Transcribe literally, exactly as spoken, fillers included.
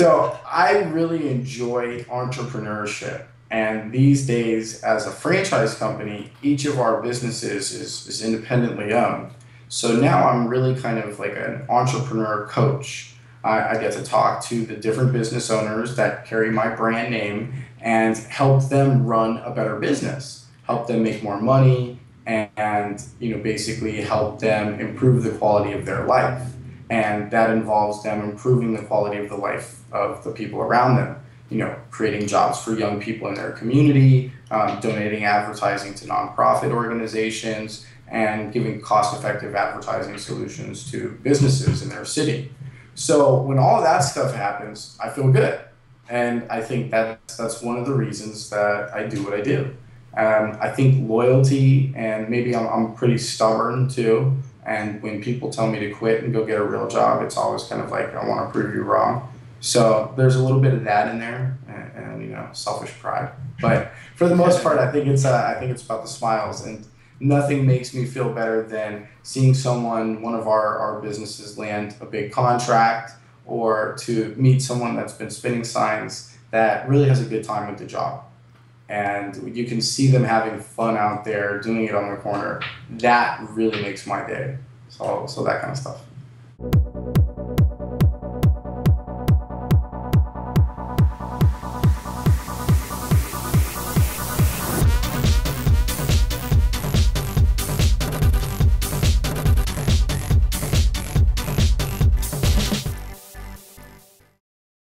So I really enjoy entrepreneurship. And these days, as a franchise company, each of our businesses is, is independently owned. So now I'm really kind of like an entrepreneur coach. I, I get to talk to the different business owners that carry my brand name and help them run a better business, help them make more money, and, and you know, basically help them improve the quality of their life. And that involves them improving the quality of the life of the people around them. You know, creating jobs for young people in their community, um, donating advertising to nonprofit organizations, and giving cost-effective advertising solutions to businesses in their city. So when all that stuff happens, I feel good. And I think that's, that's one of the reasons that I do what I do. Um, I think loyalty, and maybe I'm, I'm pretty stubborn too, and when people tell me to quit and go get a real job, it's always kind of like, I want to prove you wrong. So there's a little bit of that in there, and, and you know, selfish pride. But for the most part, I think it's uh, I think it's about the smiles, and nothing makes me feel better than seeing someone, one of our, our businesses, land a big contract, or to meet someone that's been spinning signs that really has a good time with the job, and you can see them having fun out there doing it on the corner. That really makes my day. So so that kind of stuff.